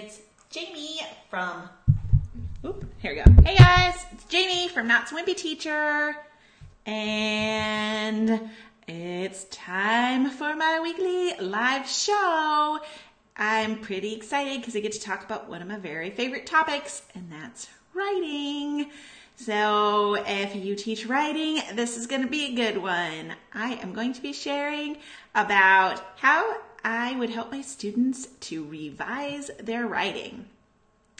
It's Jamie from, here we go. Hey guys, it's Jamie from Not So Wimpy Teacher, and it's time for my weekly live show. I'm pretty excited because I get to talk about one of my very favorite topics, and that's writing. So if you teach writing, this is going to be a good one. I am going to be sharing about how I would help my students to revise their writing.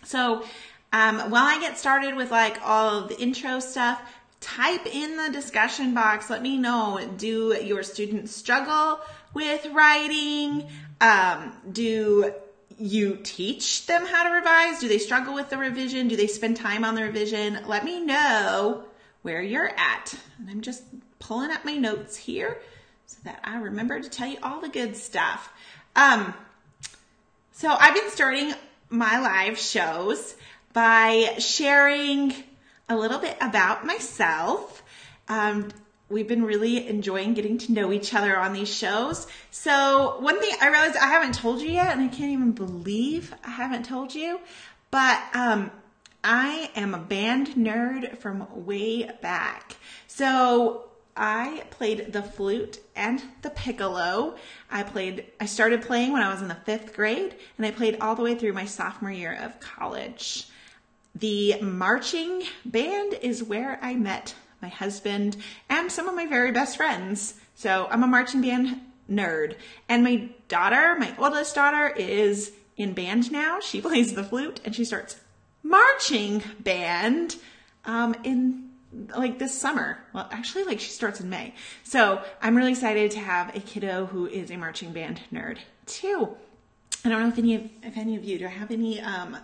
So while I get started with like all of the intro stuff, type in the discussion box. Let me know, do your students struggle with writing? Do you teach them how to revise? Do they struggle with the revision? Do they spend time on the revision? Let me know where you're at. And I'm just pulling up my notes here so that I remember to tell you all the good stuff. So I've been starting my live shows by sharing a little bit about myself. We've been really enjoying getting to know each other on these shows. So one thing I realized I haven't told you yet, and I can't even believe I haven't told you, but I am a band nerd from way back. So I played the flute and the piccolo. I started playing when I was in the 5th grade, and I played all the way through my sophomore year of college. The marching band is where I met my husband and some of my very best friends. So I'm a marching band nerd. And my daughter, my oldest daughter, is in band now. She plays the flute and she starts marching band in like this summer. Well, actually like she starts in May. So I'm really excited to have a kiddo who is a marching band nerd too. I don't know if any of you, do I have any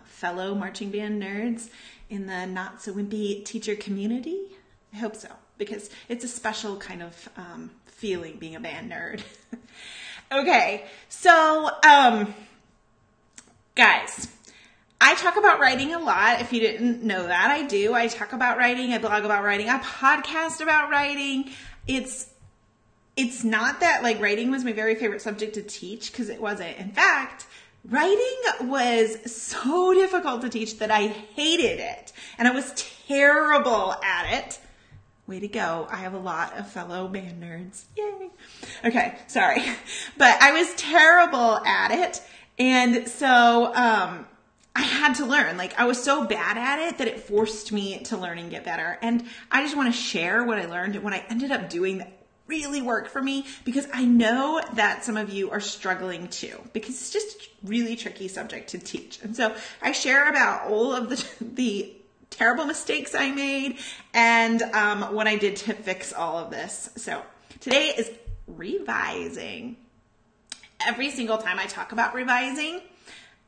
fellow marching band nerds in the Not So Wimpy Teacher community? I hope so, because it's a special kind of feeling being a band nerd. Okay, so guys, I talk about writing a lot. If you didn't know that, I do. I talk about writing, I blog about writing, I podcast about writing. It's not that like writing was my very favorite subject to teach, because it wasn't. In fact, writing was so difficult to teach that I hated it, and I was terrible at it. Way to go. I have a lot of fellow band nerds. Yay. Okay, sorry. But I was terrible at it. And so I had to learn. Like, I was so bad at it that it forced me to learn and get better. And I just want to share what I learned and what I ended up doing that really worked for me, because I know that some of you are struggling too, because it's just a really tricky subject to teach. And so I share about all of the terrible mistakes I made and what I did to fix all of this. So today is revising. Every single time I talk about revising,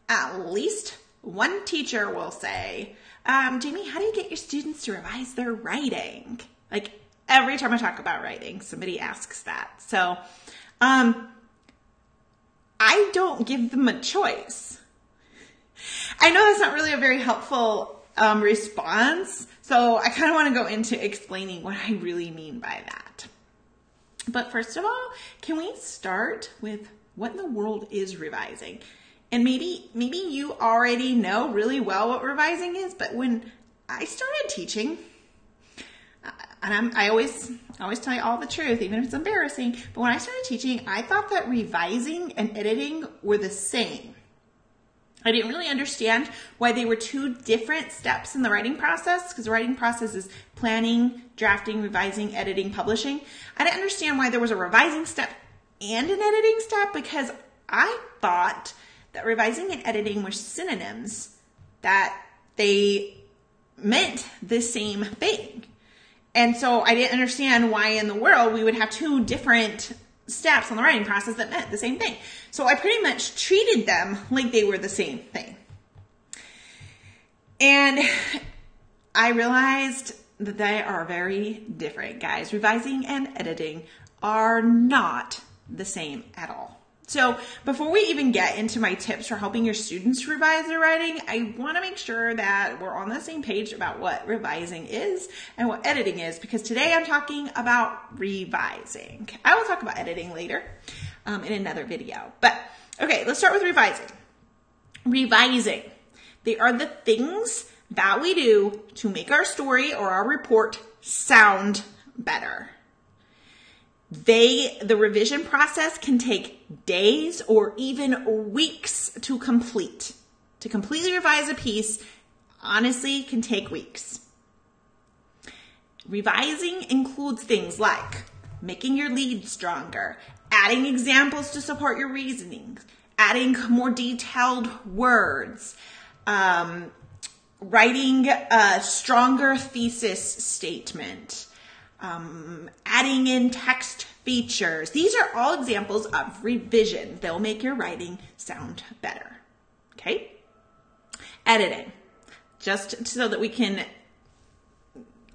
at least one teacher will say, Jamie, how do you get your students to revise their writing? Like every time I talk about writing, somebody asks that. So I don't give them a choice. I know that's not really a very helpful response. So I kind of want to go into explaining what I really mean by that. But first of all, can we start with what in the world is revising? And maybe you already know really well what revising is, but when I started teaching, and I always tell you all the truth, even if it's embarrassing, but when I started teaching, I thought that revising and editing were the same. I didn't really understand why they were two different steps in the writing process, because the writing process is planning, drafting, revising, editing, publishing. I didn't understand why there was a revising step and an editing step, because I thought that revising and editing were synonyms, that they meant the same thing. And so I didn't understand why in the world we would have two different steps on the writing process that meant the same thing. So I pretty much treated them like they were the same thing. And I realized that they are very different, guys. Revising and editing are not the same at all. So before we even get into my tips for helping your students revise their writing, I want to make sure that we're on the same page about what revising is and what editing is, because today I'm talking about revising. I will talk about editing later in another video. But okay, let's start with revising. Revising. They are the things that we do to make our story or our report sound better. The revision process can take days or even weeks to complete. To completely revise a piece, honestly, can take weeks. Revising includes things like making your lead stronger, adding examples to support your reasoning, adding more detailed words, writing a stronger thesis statement, adding in text features. These are all examples of revision. They'll make your writing sound better. Okay? Editing. Just so that we can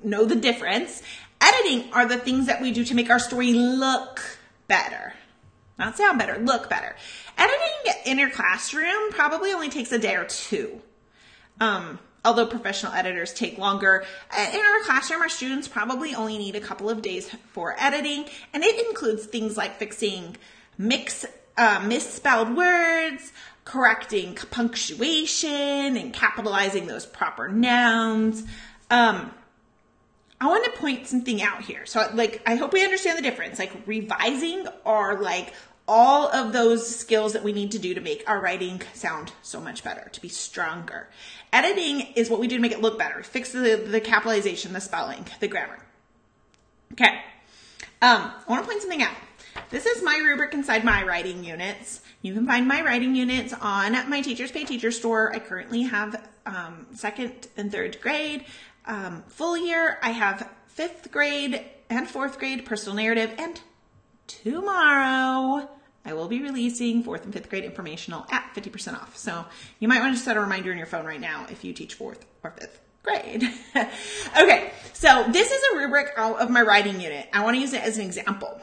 know the difference. Editing are the things that we do to make our story look better. Not sound better, look better. Editing in your classroom probably only takes a day or two. Although professional editors take longer. In our classroom, our students probably only need a couple of days for editing, and it includes things like fixing misspelled words, correcting punctuation, and capitalizing those proper nouns. I want to point something out here. So, like, I hope we understand the difference. Like, revising are, like, all of those skills that we need to do to make our writing sound so much better, to be stronger. Editing is what we do to make it look better. Fix the capitalization, the spelling, the grammar. Okay. I want to point something out. This is my rubric inside my writing units. You can find my writing units on my Teachers Pay Teacher store. I currently have 2nd and 3rd grade. Full year, I have 5th grade and 4th grade personal narrative, and tomorrow I will be releasing 4th and 5th grade informational at 50% off. So you might want to set a reminder in your phone right now if you teach 4th or 5th grade. Okay, so this is a rubric out of my writing unit. I want to use it as an example.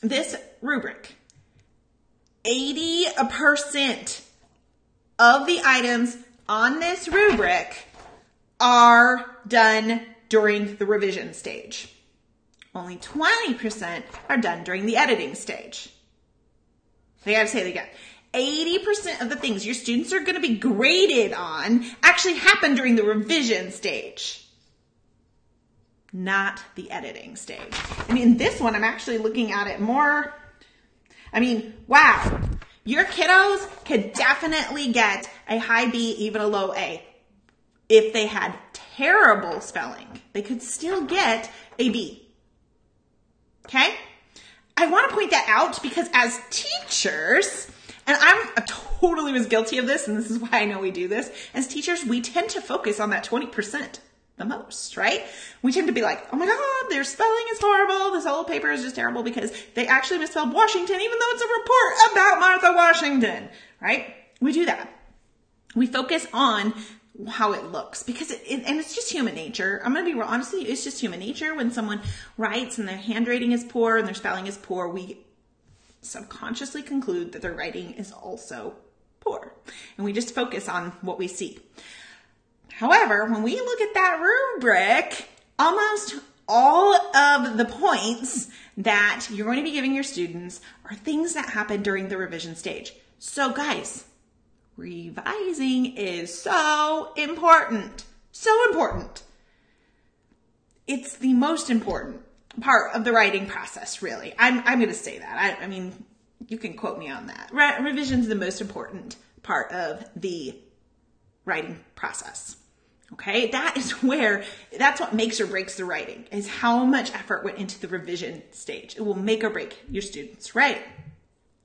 This rubric, 80% of the items on this rubric are done during the revision stage. Only 20% are done during the editing stage. I gotta say that again. 80% of the things your students are gonna be graded on actually happen during the revision stage, not the editing stage. I mean, this one, I'm actually looking at it more. I mean, wow. Your kiddos could definitely get a high B, even a low A. If they had terrible spelling, they could still get a B. Okay? I want to point that out because as teachers, and I totally was guilty of this, and this is why I know we do this. As teachers, we tend to focus on that 20% the most, right? We tend to be like, oh my God, their spelling is horrible. This whole paper is just terrible because they actually misspelled Washington, even though it's a report about Martha Washington, right? We do that. We focus on how it looks because and it's just human nature. I'm going to be real. Honestly, it's just human nature. When someone writes and their handwriting is poor and their spelling is poor, we subconsciously conclude that their writing is also poor. And we just focus on what we see. However, when we look at that rubric, almost all of the points that you're going to be giving your students are things that happen during the revision stage. So guys, revising is so important. So important. It's the most important part of the writing process, really. I'm going to say that. I mean, you can quote me on that. Revision is the most important part of the writing process. Okay? That's what makes or breaks the writing, is how much effort went into the revision stage. It will make or break your students' writing.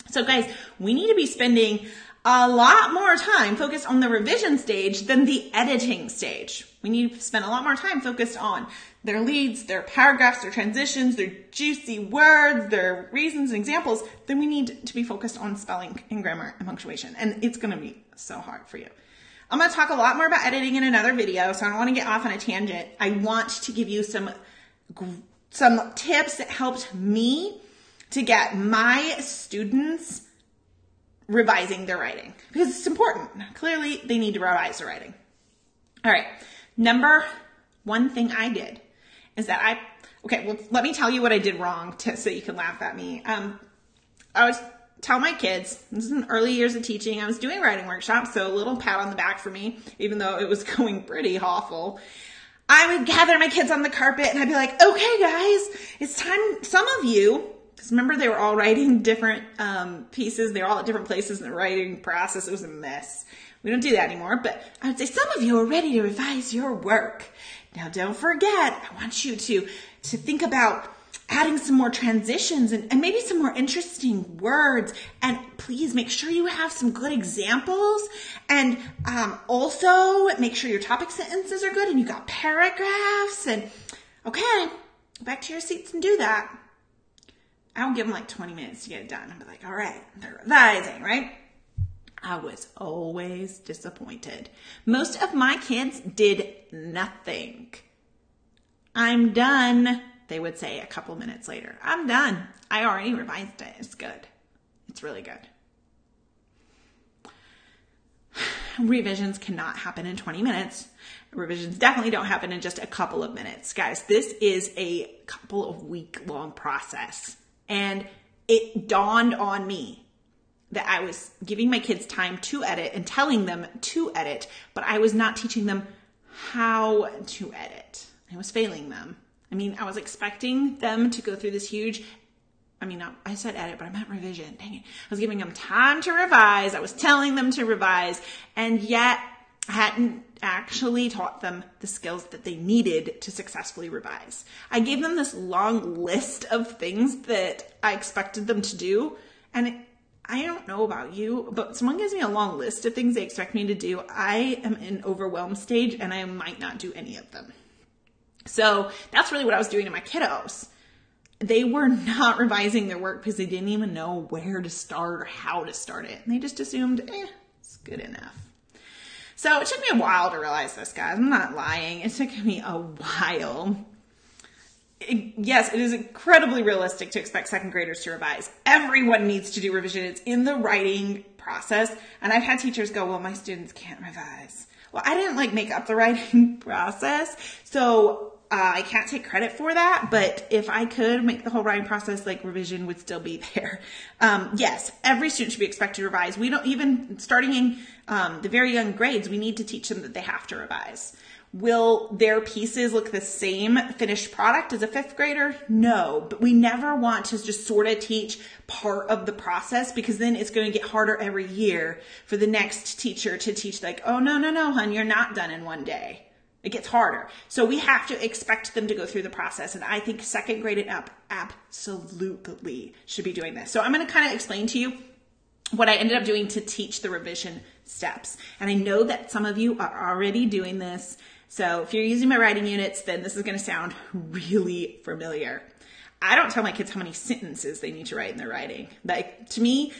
So guys, we need to be spending a lot more time focused on the revision stage than the editing stage. We need to spend a lot more time focused on their leads, their paragraphs, their transitions, their juicy words, their reasons and examples than we need to be focused on spelling and grammar and punctuation. And it's going to be so hard for you. I'm going to talk a lot more about editing in another video, so I don't want to get off on a tangent. I want to give you some tips that helped me to get my students revising their writing, because it's important. Clearly, they need to revise their writing. All right. Number one thing I did is that let me tell you what I did wrong so you can laugh at me. I was tell my kids, this is in early years of teaching, I was doing writing workshops, so a little pat on the back for me, even though it was going pretty awful. I would gather my kids on the carpet and I'd be like, okay guys, it's time, some of you, because remember they were all writing different pieces, they were all at different places in the writing process, it was a mess. We don't do that anymore, but I would say some of you are ready to revise your work. Now don't forget, I want you to think about adding some more transitions and maybe some more interesting words. And please make sure you have some good examples. And also make sure your topic sentences are good and you got paragraphs. And okay, back to your seats and do that. I would give them like 20 minutes to get it done. I'd be like, all right, they're revising, right? I was always disappointed. Most of my kids did nothing. I'm done, they would say a couple minutes later. I'm done. I already revised it. It's good. It's really good. Revisions cannot happen in 20 minutes. Revisions definitely don't happen in just a couple of minutes. Guys, this is a couple of week-long process. And it dawned on me that I was giving my kids time to edit and telling them to edit, but I was not teaching them how to edit. I was failing them. I mean, I was expecting them to go through this huge, I mean, I said edit, but I meant revision. Dang it. I was giving them time to revise. I was telling them to revise, and yet I hadn't actually taught them the skills that they needed to successfully revise. I gave them this long list of things that I expected them to do, and I don't know about you, but someone gives me a long list of things they expect me to do, I am in overwhelm stage and I might not do any of them. So that's really what I was doing to my kiddos. They were not revising their work because they didn't even know where to start or how to start it. And they just assumed, it's good enough. So it took me a while to realize this, guys. I'm not lying. It took me a while. Yes, it is incredibly realistic to expect second graders to revise. Everyone needs to do revision. It's in the writing process. And I've had teachers go, well, my students can't revise. Well, I didn't make up the writing process, so I can't take credit for that. But if I could make the whole writing process, revision would still be there. Yes, every student should be expected to revise. We don't even, starting in the very young grades, we need to teach them that they have to revise. Will their pieces look the same finished product as a fifth grader? No, but we never want to just sort of teach part of the process, because then it's going to get harder every year for the next teacher to teach oh, no, hon, you're not done in one day. It gets harder. So we have to expect them to go through the process. And I think second grade and up absolutely should be doing this. So I'm going to kind of explain to you what I ended up doing to teach the revision steps. And I know that some of you are already doing this. So if you're using my writing units, then this is going to sound really familiar. I don't tell my kids how many sentences they need to write in their writing. To me,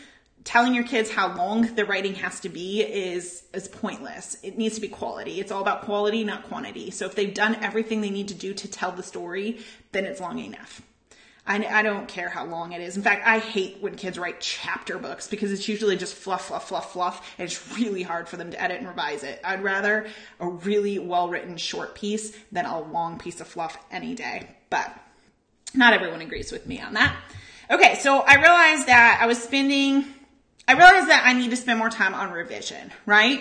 telling your kids how long the writing has to be is pointless. It needs to be quality. It's all about quality, not quantity. So if they've done everything they need to do to tell the story, then it's long enough. I don't care how long it is. In fact, I hate when kids write chapter books, because it's usually just fluff, and it's really hard for them to edit and revise it. I'd rather a really well-written short piece than a long piece of fluff any day, but not everyone agrees with me on that. Okay, so I realized that I need to spend more time on revision, right?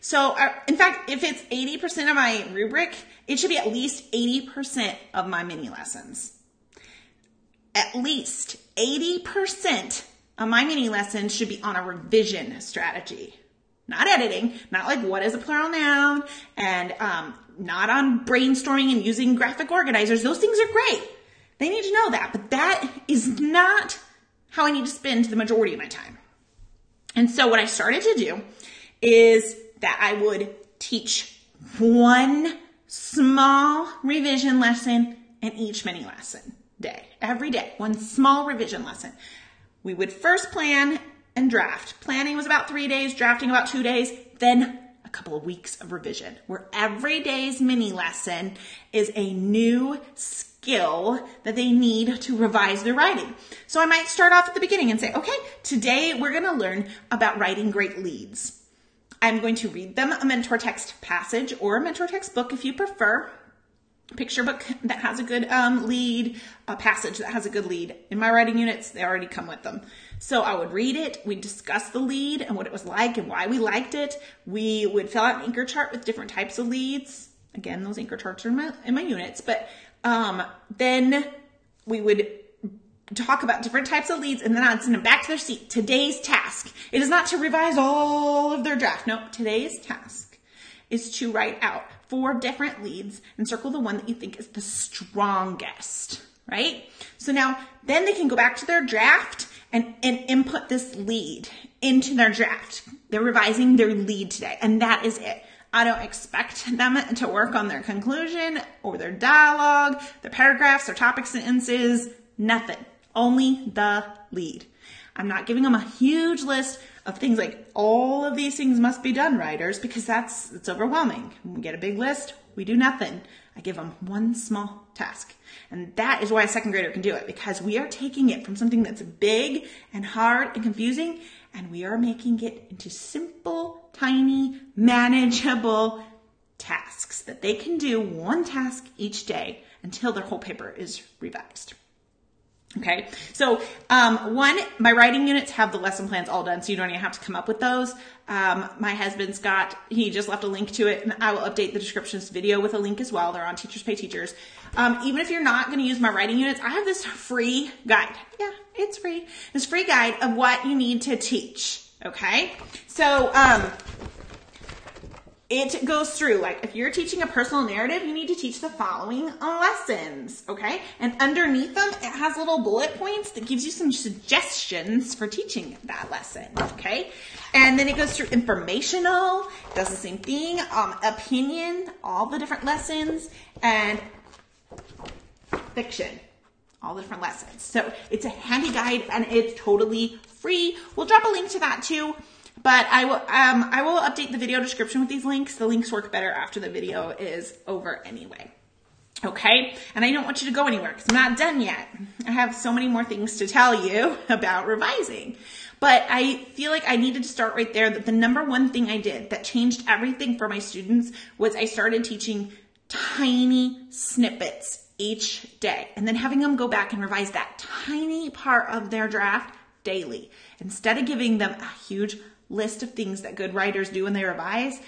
So, in fact, if it's 80% of my rubric, it should be at least 80% of my mini lessons. At least 80% of my mini lessons should be on a revision strategy. Not editing, not what is a plural noun, and not on brainstorming and using graphic organizers. Those things are great. They need to know that, but that is not how I need to spend the majority of my time. And so what I started to do is that I would teach one small revision lesson in each mini lesson. Every day, one small revision lesson. We would first plan and draft. Planning was about 3 days, drafting about 2 days, then a couple of weeks of revision, where every day's mini lesson is a new skill that they need to revise their writing. So I might start off at the beginning and say, okay, today we're going to learn about writing great leads. I'm going to read them a mentor text passage or a mentor textbook if you prefer. picture book that has a good lead, a passage that has a good lead. In my writing units, they already come with them. So I would read it, we'd discuss the lead and what it was like and why we liked it. We would fill out an anchor chart with different types of leads. Again, those anchor charts are in my units, but then we would talk about different types of leads, and then I'd send them back to their seat. Today's task. It is not to revise all of their draft. No, today's task is to write out 4 different leads and circle the one that you think is the strongest, right? So now, then they can go back to their draft and input this lead into their draft. They're revising their lead today, and that is it. I don't expect them to work on their conclusion or their dialogue, their paragraphs, their topic sentences, nothing. Only the lead. I'm not giving them a huge list of things like all of these things must be done, writers, because it's overwhelming. When we get a big list, we do nothing. I give them one small task. And that is why a second grader can do it, because we are taking it from something that's big and hard and confusing, and we are making it into simple, tiny, manageable tasks that they can do, one task each day until their whole paper is revised. Okay, so one, my writing units have the lesson plans all done, so you don't even have to come up with those. My husband, Scott, he just left a link to it, and I will update the description of this video with a link as well. They're on Teachers Pay Teachers. Even if you're not going to use my writing units, I have this free guide. Yeah, it's free. This free guide of what you need to teach, okay? So it goes through, like, if you're teaching a personal narrative, you need to teach the following lessons, okay? And underneath them, it has little bullet points that gives you some suggestions for teaching that lesson, okay? And then it goes through informational, does the same thing, opinion, all the different lessons, and fiction, all the different lessons. So it's a handy guide, and it's totally free. We'll drop a link to that, too. But I will update the video description with these links. The links work better after the video is over anyway. Okay? And I don't want you to go anywhere because I'm not done yet. I have so many more things to tell you about revising. But I feel like I needed to start right there, that the number one thing I did that changed everything for my students was I started teaching tiny snippets each day and then having them go back and revise that tiny part of their draft daily. Instead of giving them a huge list of things that good writers do when they revise,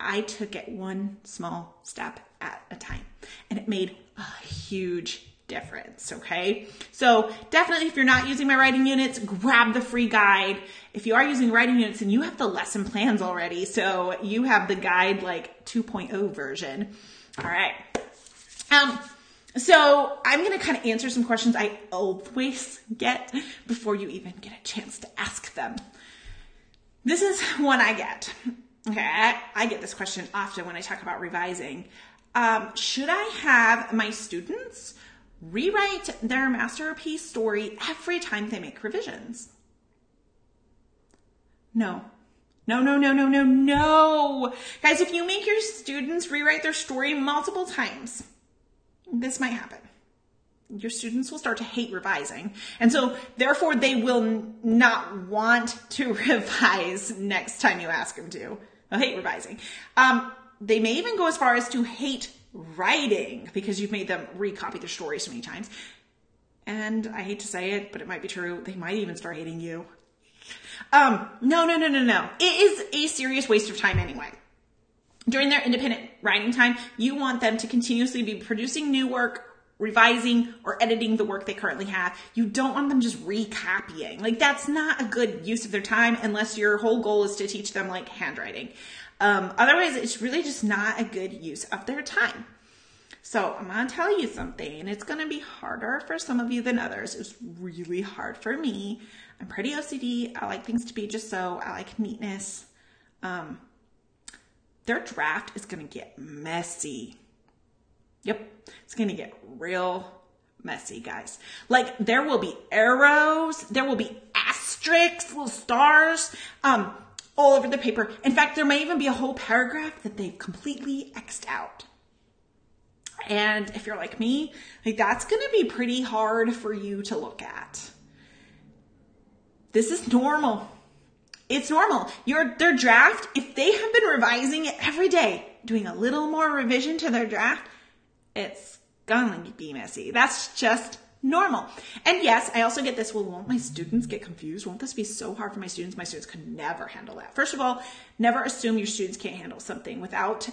I took it one small step at a time, and it made a huge difference, okay? So definitely, if you're not using my writing units, grab the free guide. If you are using writing units and you have the lesson plans already, so you have the guide like 2.0 version. All right. So I'm going to kind of answer some questions I always get before you even get a chance to ask them. This is one I get. Okay, I get this question often when I talk about revising. Should I have my students rewrite their masterpiece story every time they make revisions? No. No, no, no, no, no, no. Guys, if you make your students rewrite their story multiple times, this might happen. Your students will start to hate revising. And so therefore they will not want to revise next time you ask them to. They'll hate revising. They may even go as far as to hate writing because you've made them recopy their story so many times. And I hate to say it, but it might be true. They might even start hating you. No, no, no, no, no. It is a serious waste of time anyway. During their independent writing time, you want them to continuously be producing new work, revising or editing the work they currently have. You don't want them just recopying. Like, that's not a good use of their time unless your whole goal is to teach them like handwriting. Otherwise, it's really just not a good use of their time. So I'm going to tell you something, and it's going to be harder for some of you than others. It's really hard for me. I'm pretty OCD. I like things to be just so. I like neatness. Their draft is going to get messy. Yep, it's going to get real messy, guys. Like, there will be arrows, there will be asterisks, little stars, all over the paper. In fact, there may even be a whole paragraph that they've completely X'd out. And if you're like me, like, that's going to be pretty hard for you to look at. This is normal. It's normal. Their draft, if they have been revising it every day, doing a little more revision to their draft, it's going to be messy. That's just normal. And yes, I also get this, well, won't my students get confused? Won't this be so hard for my students? My students could never handle that. First of all, never assume your students can't handle something without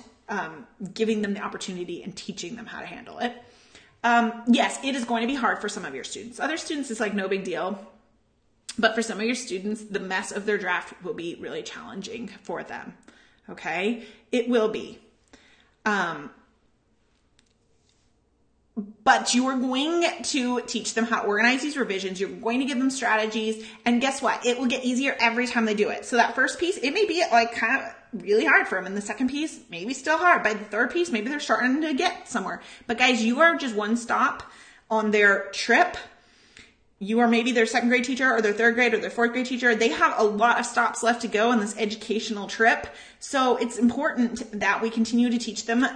giving them the opportunity and teaching them how to handle it. Yes, it is going to be hard for some of your students. Other students, it's like no big deal. But for some of your students, the mess of their draft will be really challenging for them. Okay? It will be. But you are going to teach them how to organize these revisions. You're going to give them strategies. And guess what? It will get easier every time they do it. So that first piece, it may be like kind of really hard for them. And the second piece, maybe still hard. By the third piece, maybe they're starting to get somewhere. But guys, you are just one stop on their trip. You are maybe their second grade teacher or their third grade or their fourth grade teacher. They have a lot of stops left to go on this educational trip. So it's important that we continue to teach them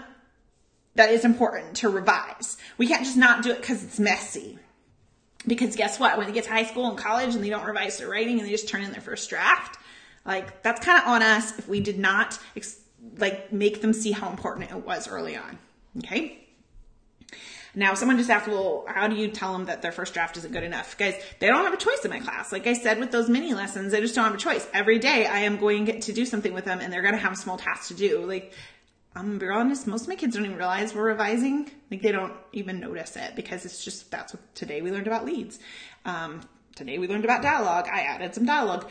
that it's important to revise. We can't just not do it because it's messy. Because guess what? When they get to high school and college and they don't revise their writing and they just turn in their first draft, like that's kind of on us if we did not like make them see how important it was early on, okay? Now, someone just asked, well, how do you tell them that their first draft isn't good enough? Guys, they don't have a choice in my class. Like I said, with those mini lessons, they just don't have a choice. Every day I am going to do something with them and they're going to have small tasks to do. Like, I'm going to be honest, most of my kids don't even realize we're revising. Like, they don't even notice it because it's just, that's what today we learned about leads. Today we learned about dialogue. I added some dialogue.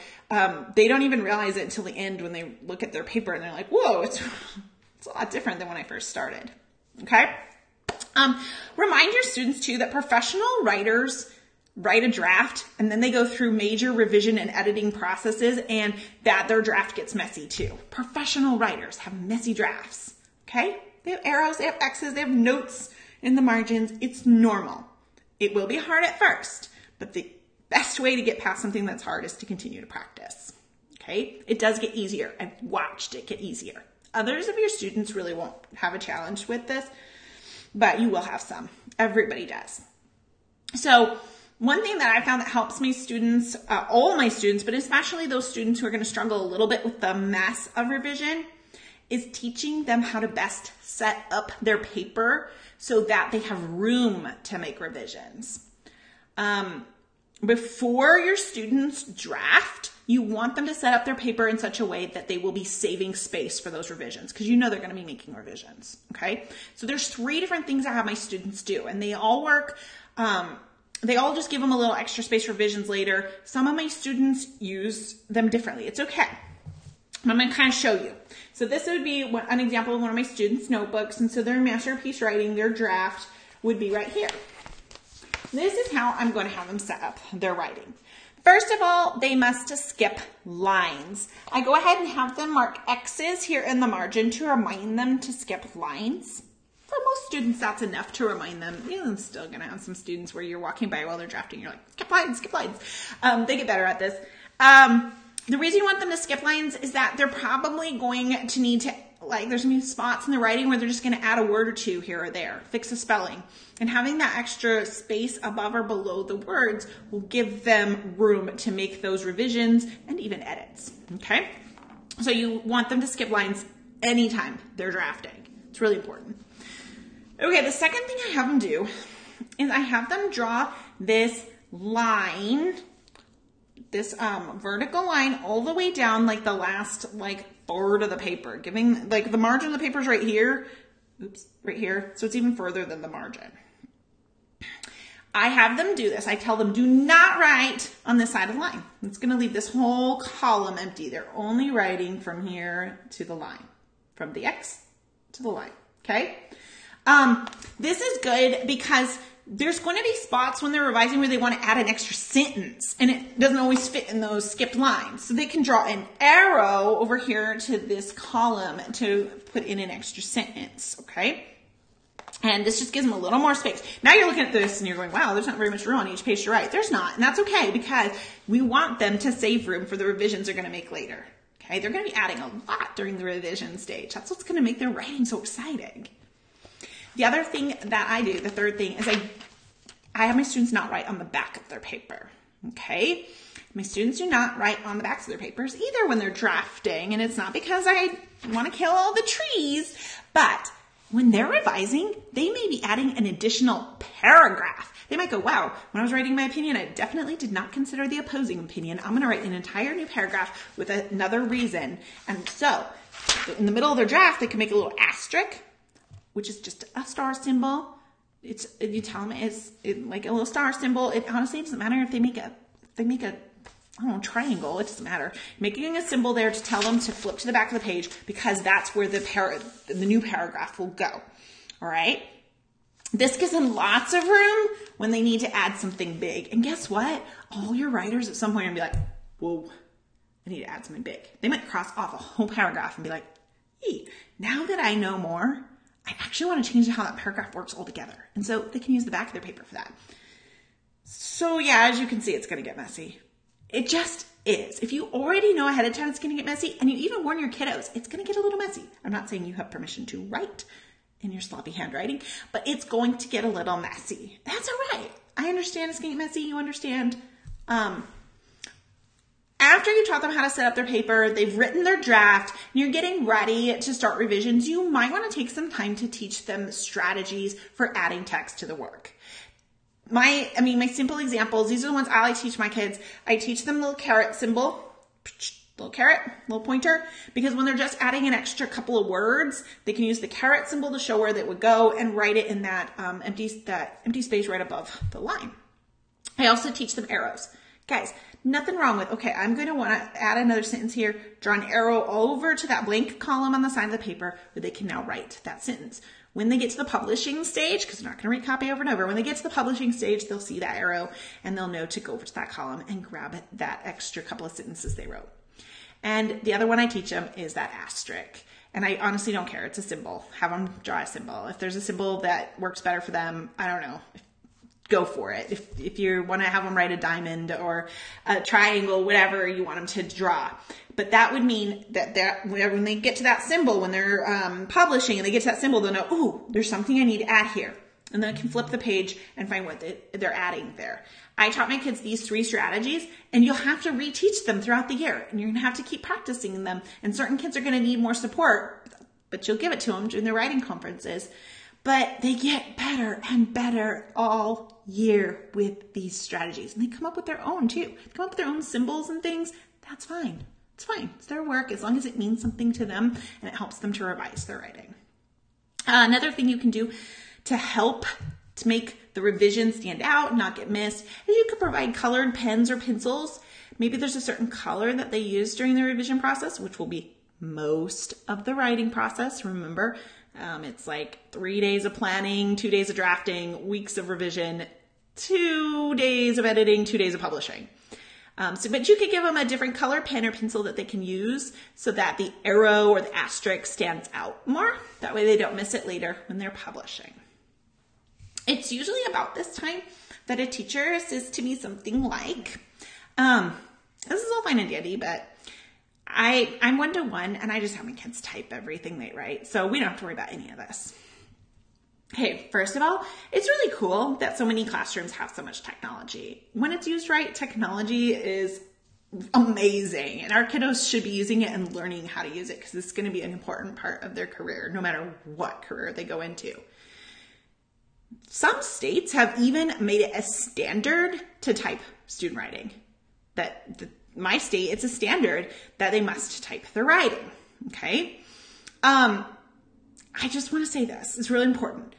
They don't even realize it until the end when they look at their paper and they're like, whoa, it's a lot different than when I first started. Okay. Remind your students too that professional writers write a draft and then they go through major revision and editing processes and that their draft gets messy too. Professional writers have messy drafts, okay? They have arrows, they have X's, they have notes in the margins. It's normal. It will be hard at first, but the best way to get past something that's hard is to continue to practice, okay? It does get easier. I've watched it get easier. Others of your students really won't have a challenge with this, but you will have some. Everybody does. So one thing that I found that helps my students, all my students, but especially those students who are going to struggle a little bit with the mess of revision, is teaching them how to best set up their paper so that they have room to make revisions. Before your students draft, you want them to set up their paper in such a way that they will be saving space for those revisions because you know they're going to be making revisions, okay? So there's three different things I have my students do, and they all work, they all just give them a little extra space for revisions later. Some of my students use them differently. It's okay. I'm going to kind of show you. So this would be an example of one of my students' notebooks, and so their masterpiece writing, their draft, would be right here. This is how I'm going to have them set up their writing. First of all, they must skip lines. I go ahead and have them mark X's here in the margin to remind them to skip lines. For most students, that's enough to remind them. I'm still going to have some students where you're walking by while they're drafting. You're like, skip lines, skip lines. They get better at this. The reason you want them to skip lines is that they're probably going to need to, like, there's going to be spots in the writing where they're just going to add a word or two here or there, fix a spelling. And having that extra space above or below the words will give them room to make those revisions and even edits, okay? So you want them to skip lines anytime they're drafting. It's really important. Okay, the second thing I have them do is I have them draw this line, this vertical line all the way down like the last, like, third of the paper, giving like the margin of the paper is right here. Oops, right here. So it's even further than the margin. I have them do this. I tell them, do not write on this side of the line. It's going to leave this whole column empty. They're only writing from here to the line, from the X to the line. Okay. This is good because there's going to be spots when they're revising where they want to add an extra sentence and it doesn't always fit in those skipped lines. So they can draw an arrow over here to this column to put in an extra sentence, okay? And this just gives them a little more space. Now you're looking at this and you're going, wow, there's not very much room on each page to write. There's not, and that's okay because we want them to save room for the revisions they're going to make later, okay? They're going to be adding a lot during the revision stage. That's what's going to make their writing so exciting. The other thing that I do, the third thing, is I have my students not write on the back of their paper, okay? My students do not write on the backs of their papers either when they're drafting, and it's not because I want to kill all the trees, but when they're revising, they may be adding an additional paragraph. They might go, wow, when I was writing my opinion, I definitely did not consider the opposing opinion. I'm going to write an entire new paragraph with another reason. And so in the middle of their draft, they can make a little asterisk, which is just a star symbol. You tell them it's like a little star symbol. It honestly doesn't matter if they make a I don't know, triangle, it doesn't matter. Making a symbol there to tell them to flip to the back of the page, because that's where the new paragraph will go, all right? This gives them lots of room when they need to add something big. And guess what? All your writers at some point are gonna be like, whoa, I need to add something big. They might cross off a whole paragraph and be like, hey, now that I know more, I actually wanna change how that paragraph works altogether. And so they can use the back of their paper for that. So yeah, as you can see, it's gonna get messy. It just is. If you already know ahead of time it's going to get messy, and you even warn your kiddos, it's going to get a little messy. I'm not saying you have permission to write in your sloppy handwriting, but it's going to get a little messy. That's all right. I understand it's going to get messy. You understand. After you taught them how to set up their paper, they've written their draft, and you're getting ready to start revisions, you might want to take some time to teach them strategies for adding text to the work. My simple examples, these are the ones I like to teach my kids. I teach them the little carrot symbol, little carrot, little pointer, because when they're just adding an extra couple of words, they can use the carrot symbol to show where they would go and write it in that empty space right above the line. I also teach them arrows. Guys, nothing wrong with, okay, I'm going to want to add another sentence here, draw an arrow over to that blank column on the side of the paper where they can now write that sentence. When they get to the publishing stage, because they're not going to recopy over and over, when they get to the publishing stage, they'll see that arrow and they'll know to go over to that column and grab that extra couple of sentences they wrote. And the other one I teach them is that asterisk. And I honestly don't care. It's a symbol. Have them draw a symbol. If there's a symbol that works better for them, I don't know. Go for it. If you want to have them write a diamond or a triangle, whatever you want them to draw. But that would mean that when they get to that symbol, when they're publishing and they get to that symbol, they'll know, ooh, there's something I need to add here. And then I can flip the page and find what they're adding there. I taught my kids these three strategies, and you'll have to reteach them throughout the year. And you're going to have to keep practicing them. And certain kids are going to need more support, but you'll give it to them during their writing conferences. But they get better and better all year with these strategies. And they come up with their own too. They come up with their own symbols and things. That's fine. It's fine. It's their work as long as it means something to them and it helps them to revise their writing. Another thing you can do to help to make the revision stand out and not get missed is you could provide colored pens or pencils. Maybe there's a certain color that they use during the revision process, which will be most of the writing process. Remember, it's like 3 days of planning, 2 days of drafting, weeks of revision, 2 days of editing, 2 days of publishing. But you could give them a different color pen or pencil that they can use so that the arrow or the asterisk stands out more. That way they don't miss it later when they're publishing. It's usually about this time that a teacher says to me something like, this is all fine and dandy, but I'm one-to-one, and I just have my kids type everything they write, so we don't have to worry about any of this. Hey, first of all, it's really cool that so many classrooms have so much technology. When it's used right, technology is amazing, and our kiddos should be using it and learning how to use it because it's going to be an important part of their career, no matter what career they go into. Some states have even made it a standard to type student writing. My state, it's a standard that they must type their writing, okay? I just want to say this. It's really important.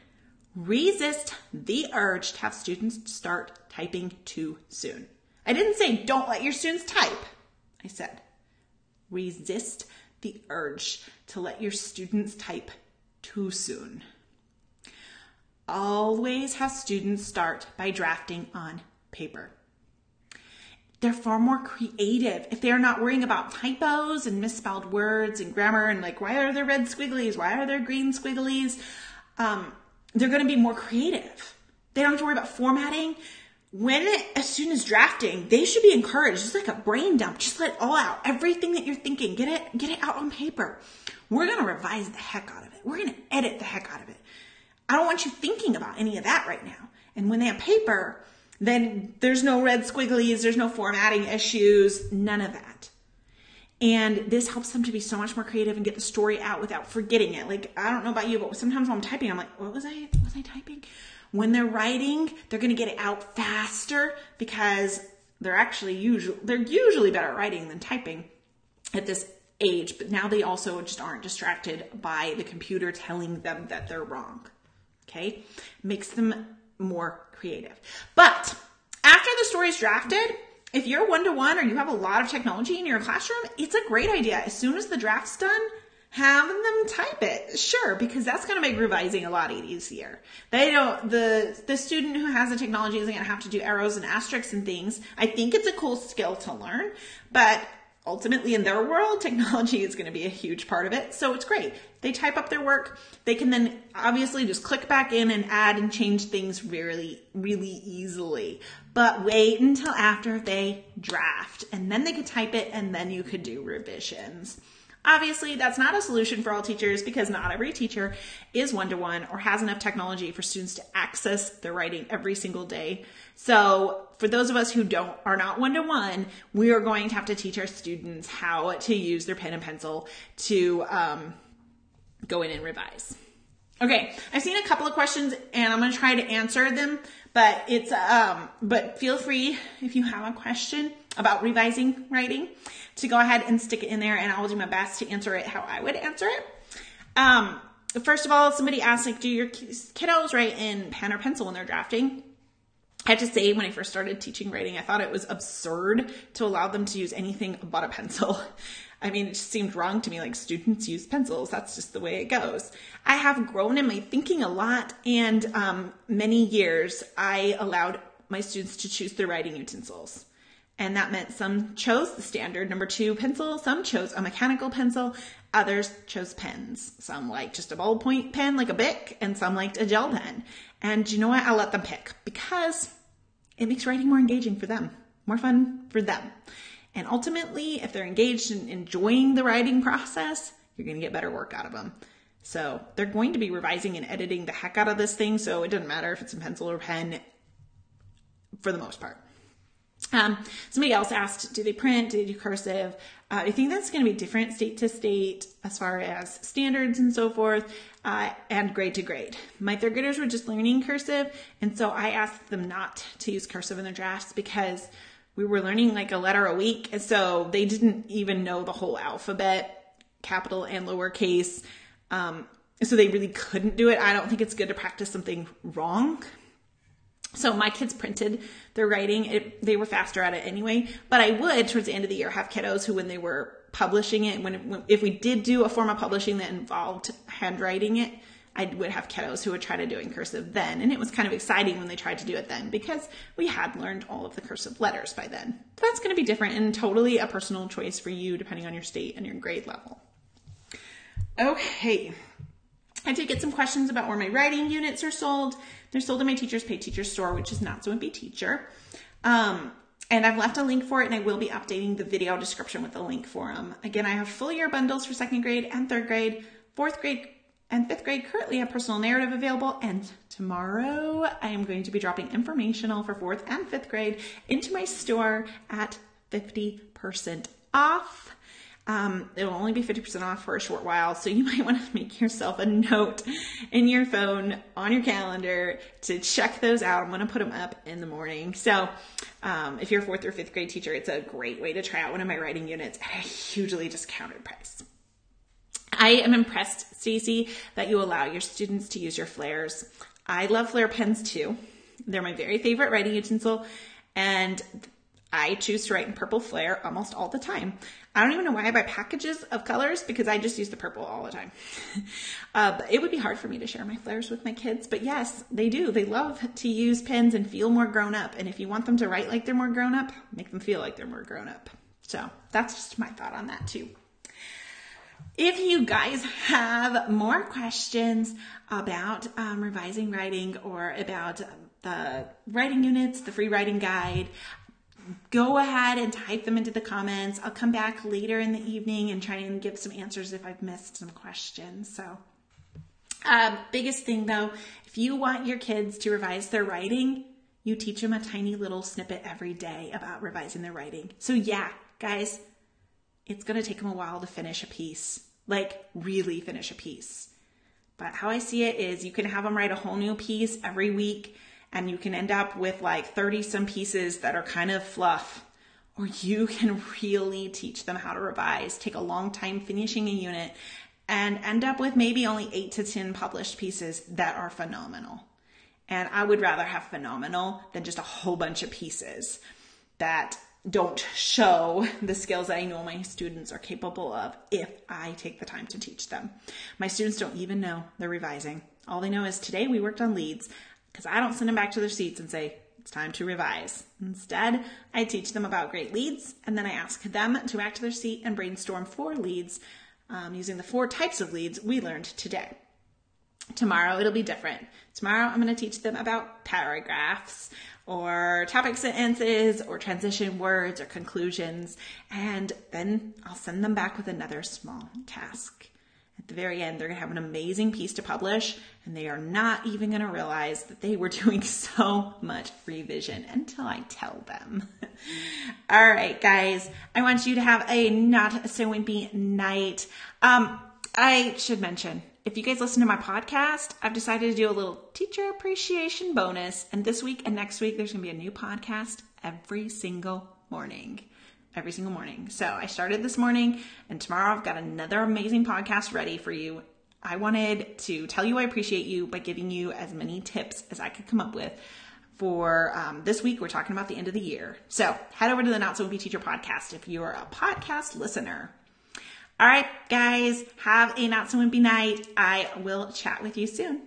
Resist the urge to have students start typing too soon. I didn't say don't let your students type. I said resist the urge to let your students type too soon. Always have students start by drafting on paper. They're far more creative if they're not worrying about typos and misspelled words and grammar and like, why are there red squigglies? Why are there green squigglies? They're going to be more creative. They don't have to worry about formatting. When a student is drafting, they should be encouraged. It's like a brain dump. Just let it all out. Everything that you're thinking, get it out on paper. We're going to revise the heck out of it. We're going to edit the heck out of it. I don't want you thinking about any of that right now. And when they have paper, then there's no red squigglies, there's no formatting issues, none of that. And this helps them to be so much more creative and get the story out without forgetting it. Like, I don't know about you, but sometimes when I'm typing, I'm like, what was I typing? When they're writing, they're going to get it out faster because they're usually better at writing than typing at this age. But now they also just aren't distracted by the computer telling them that they're wrong. Okay. Makes them more creative. But after the story is drafted, if you're one-to-one or you have a lot of technology in your classroom, it's a great idea. As soon as the draft's done, have them type it. Sure, because that's going to make revising a lot easier. They don't, the student who has the technology isn't going to have to do arrows and asterisks and things. I think it's a cool skill to learn, but ultimately in their world, technology is going to be a huge part of it. So it's great. They type up their work. They can then obviously just click back in and add and change things really, really easily. But wait until after they draft, and then they could type it, and then you could do revisions. Obviously, that's not a solution for all teachers because not every teacher is one-to-one or has enough technology for students to access their writing every single day. So for those of us who are not one-to-one, we are going to have to teach our students how to use their pen and pencil to go in and revise. Okay, I've seen a couple of questions and I'm going to try to answer them, but it's but feel free if you have a question about revising writing to go ahead and stick it in there, and I will do my best to answer it how I would answer it. First of all, somebody asked, like, do your kiddos write in pen or pencil when they're drafting? I have to say, when I first started teaching writing, I thought it was absurd to allow them to use anything but a pencil. I mean, it just seemed wrong to me, like, students use pencils. That's just the way it goes. I have grown in my thinking a lot, and many years I allowed my students to choose their writing utensils. And that meant some chose the standard No. 2 pencil, some chose a mechanical pencil, others chose pens. Some liked just a ballpoint pen like a Bic, and some liked a gel pen. And you know what? I'll let them pick because it makes writing more engaging for them, more fun for them. And ultimately, if they're engaged and enjoying the writing process, you're going to get better work out of them. So they're going to be revising and editing the heck out of this thing, so it doesn't matter if it's in pencil or pen for the most part. Somebody else asked, do they print? Do they do cursive? I think that's going to be different state to state as far as standards and so forth, and grade to grade. My third graders were just learning cursive, and so I asked them not to use cursive in their drafts because we were learning like a letter a week, and so they didn't even know the whole alphabet, capital and lowercase, so they really couldn't do it. I don't think it's good to practice something wrong. So my kids printed their writing. They were faster at it anyway, but I would, towards the end of the year, have kiddos who, when they were publishing it, if we did do a form of publishing that involved handwriting it, I would have kiddos who would try to do it in cursive then. And it was kind of exciting when they tried to do it then because we had learned all of the cursive letters by then. But that's going to be different and totally a personal choice for you depending on your state and your grade level. Okay. I did get some questions about where my writing units are sold. They're sold in my Teachers Pay Teachers store, which is Not So Wimpy Teacher. And I've left a link for it, and I will be updating the video description with a link for them. Again, I have full year bundles for 2nd grade and 3rd grade, 4th grade and 5th grade. Currently a personal narrative available, and tomorrow I am going to be dropping informational for 4th and 5th grade into my store at 50% off. It'll only be 50% off for a short while, so you might want to make yourself a note in your phone, on your calendar, to check those out. I'm going to put them up in the morning. So if you're a 4th or 5th grade teacher, it's a great way to try out one of my writing units at a hugely discounted price. I am impressed, Stacey, that you allow your students to use your flares. I love flare pens too. They're my very favorite writing utensil, and I choose to write in purple flare almost all the time. I don't even know why I buy packages of colors because I just use the purple all the time. But it would be hard for me to share my flares with my kids. But yes, they do. They love to use pens and feel more grown up. And if you want them to write like they're more grown up, make them feel like they're more grown up. So that's just my thought on that too. If you guys have more questions about revising writing or about the writing units, the free writing guide, go ahead and type them into the comments. I'll come back later in the evening and try and give some answers if I've missed some questions. So biggest thing though, if you want your kids to revise their writing, you teach them a tiny little snippet every day about revising their writing. So yeah, guys, it's going to take them a while to finish a piece, like really finish a piece. But how I see it is you can have them write a whole new piece every week and you can end up with like 30 some pieces that are kind of fluff, or you can really teach them how to revise, take a long time finishing a unit, and end up with maybe only 8 to 10 published pieces that are phenomenal. And I would rather have phenomenal than just a whole bunch of pieces that don't show the skills that I know my students are capable of if I take the time to teach them. My students don't even know they're revising. All they know is today we worked on leads, because I don't send them back to their seats and say, it's time to revise. Instead, I teach them about great leads, and then I ask them to back to their seat and brainstorm 4 leads using the 4 types of leads we learned today. Tomorrow, it'll be different. Tomorrow, I'm going to teach them about paragraphs or topic sentences or transition words or conclusions. And then I'll send them back with another small task. At the very end, they're going to have an amazing piece to publish, and they are not even going to realize that they were doing so much revision until I tell them. All right, guys, I want you to have a not so wimpy night. I should mention, if you guys listen to my podcast, I've decided to do a little teacher appreciation bonus. And this week and next week, there's going to be a new podcast every single morning. Every single morning. So I started this morning, and tomorrow I've got another amazing podcast ready for you. I wanted to tell you I appreciate you by giving you as many tips as I could come up with. For this week, we're talking about the end of the year. So head over to the Not So Wimpy Teacher podcast if you're a podcast listener. All right, guys, have a not so wimpy night. I will chat with you soon.